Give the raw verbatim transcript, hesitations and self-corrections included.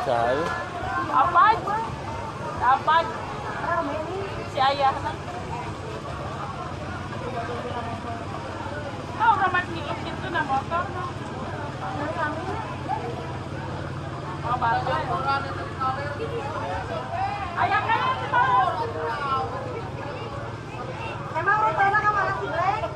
Jauh. Apa aja? Apa aja? Si ayah. Kau ramad niit itu na motor. Oh, batu. Ayah kan? Emang motornya kamu masih black?